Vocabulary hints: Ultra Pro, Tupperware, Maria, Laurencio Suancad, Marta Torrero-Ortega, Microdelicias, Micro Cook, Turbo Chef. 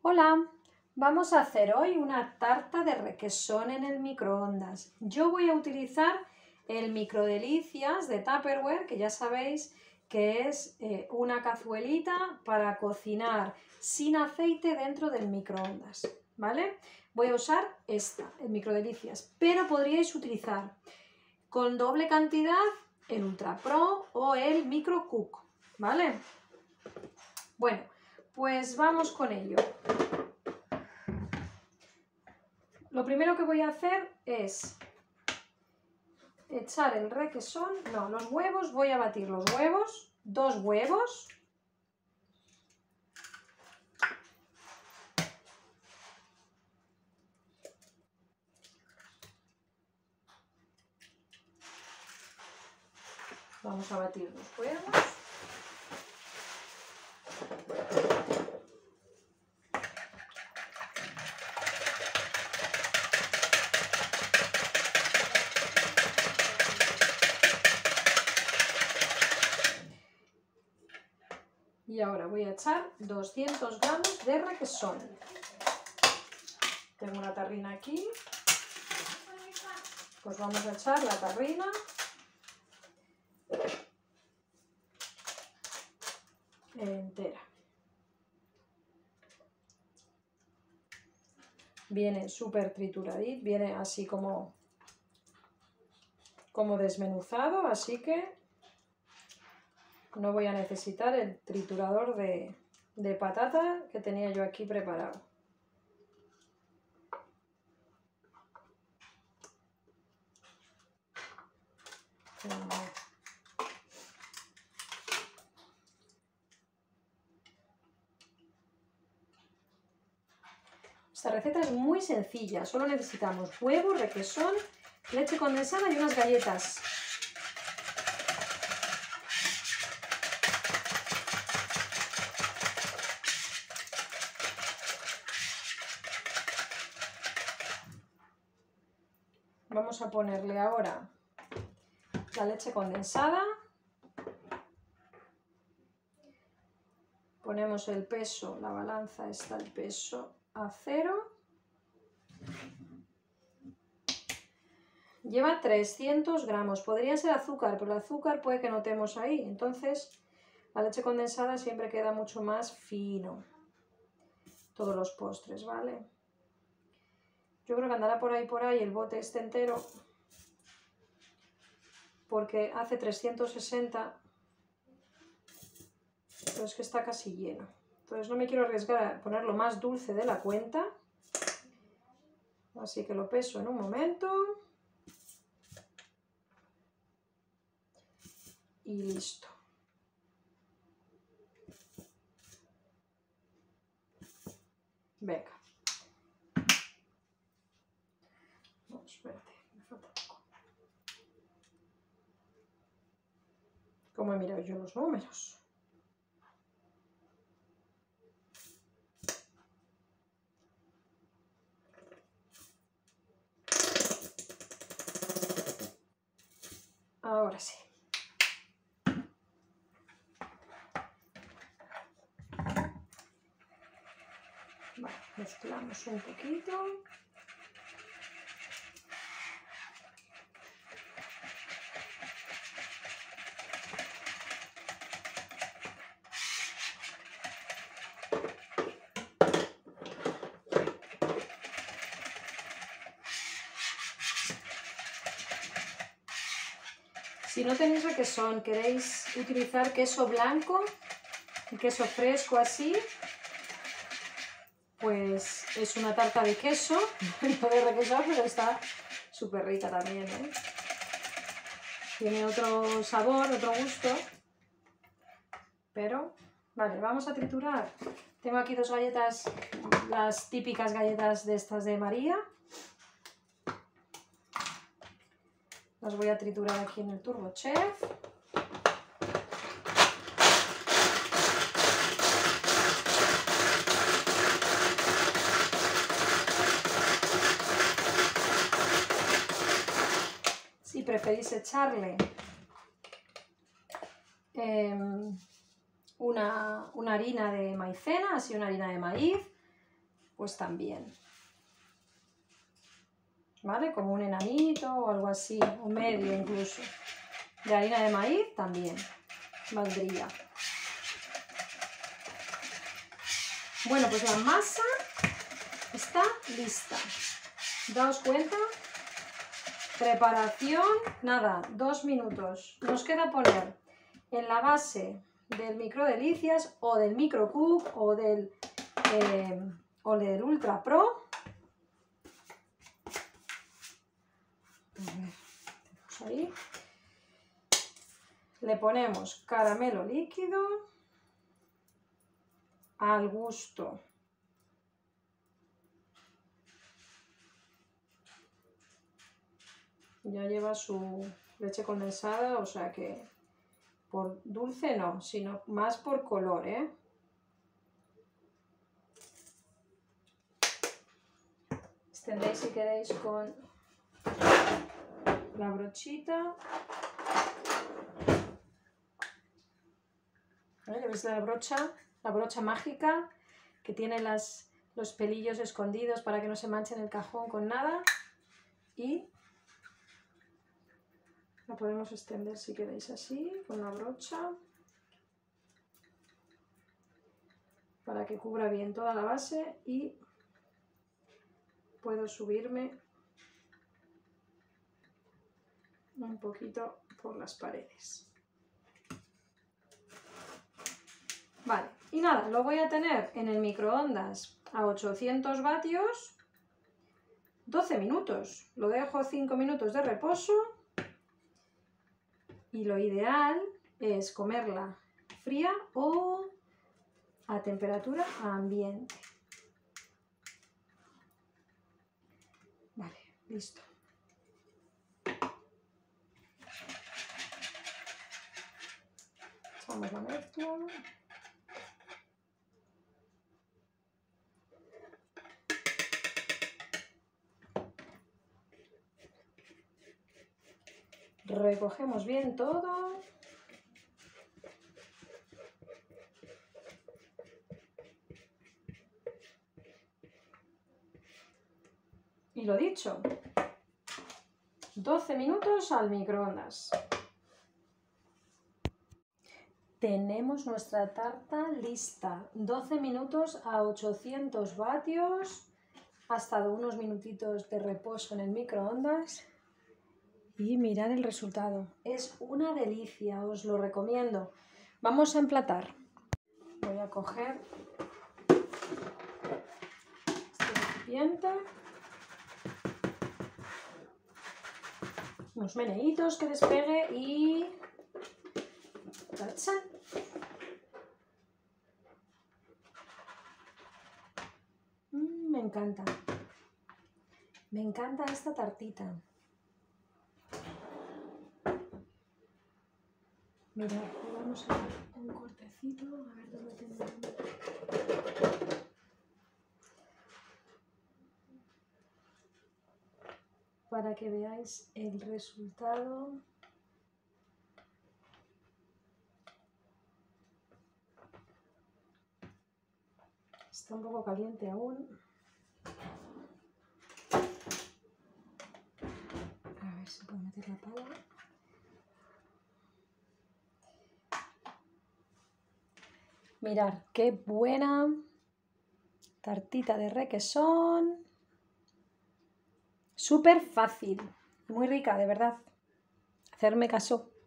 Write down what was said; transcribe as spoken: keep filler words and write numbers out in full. Hola, vamos a hacer hoy una tarta de requesón en el microondas. Yo voy a utilizar el Microdelicias de Tupperware, que ya sabéis que es eh, una cazuelita para cocinar sin aceite dentro del microondas, ¿vale? Voy a usar esta, el Microdelicias, pero podríais utilizar con doble cantidad el Ultra Pro o el Micro Cook, ¿vale? Bueno, pues vamos con ello. Lo primero que voy a hacer es echar el requesón, no, los huevos, voy a batir los huevos, dos huevos, vamos a batir los huevos. Y ahora voy a echar doscientos gramos de requesón. Tengo una tarrina aquí. Pues vamos a echar la tarrina. Entera. Viene súper trituradito, viene así como, como desmenuzado, así que no voy a necesitar el triturador de, de patata que tenía yo aquí preparado. Esta receta es muy sencilla, solo necesitamos huevo, requesón, leche condensada y unas galletas. Vamos a ponerle ahora la leche condensada, ponemos el peso, la balanza está el peso a cero, lleva trescientos gramos, podría ser azúcar, pero el azúcar puede que notemos ahí, entonces la leche condensada siempre queda mucho más fino, todos los postres, ¿vale? Yo creo que andará por ahí, por ahí, el bote este entero, porque hace trescientos sesenta, pero es que está casi lleno. Entonces no me quiero arriesgar a ponerlo más dulce de la cuenta, así que lo peso en un momento. Y listo. Venga. Espérate, me falta poco. ¿Cómo he mirado yo los números? Ahora sí. Vale, mezclamos un poquito. Si no tenéis requesón, queréis utilizar queso blanco, queso fresco así, pues es una tarta de queso, no de requesón, pero está súper rica también, ¿eh? Tiene otro sabor, otro gusto, pero vale, vamos a triturar. Tengo aquí dos galletas, las típicas galletas de estas de María. Las voy a triturar aquí en el Turbo Chef. Si preferís echarle eh, una, una harina de maicena, así una harina de maíz, pues también. ¿Vale? Como un enanito o algo así, o medio incluso. De harina de maíz también valdría. Bueno, pues la masa está lista. Daos cuenta. Preparación, nada, dos minutos. Nos queda poner en la base del Microdelicias o del Micro Cook o del, eh, o del Ultra Pro. A ver, tenemos ahí. Le ponemos caramelo líquido al gusto. Ya lleva su leche condensada, o sea que por dulce no, sino más por color, ¿eh? Extendéis si queréis con la brochita. ¿Vale? ¿Veis la brocha? La brocha mágica que tiene las, los pelillos escondidos para que no se manchen el cajón con nada. Y la podemos extender si queréis así, con la brocha, para que cubra bien toda la base y puedo subirme un poquito por las paredes. Vale, y nada, lo voy a tener en el microondas a ochocientos vatios, doce minutos. Lo dejo cinco minutos de reposo. Y lo ideal es comerla fría o a temperatura ambiente. Vale, listo. Echamos la mezcla. Recogemos bien todo. Y lo dicho, doce minutos al microondas. Tenemos nuestra tarta lista. doce minutos a ochocientos vatios. Hasta unos minutitos de reposo en el microondas. Y mirad el resultado, es una delicia, os lo recomiendo. Vamos a emplatar. Voy a coger este recipiente. Unos meneitos que despegue y... ¡Tachán! Mm, me encanta. Me encanta esta tartita. Mirad, vamos a dar un cortecito, a ver dónde tengo. Para que veáis el resultado. Está un poco caliente aún. A ver si puedo meter la pala. Mirad, qué buena tartita de requesón. Súper fácil, muy rica, de verdad. Hacerme caso.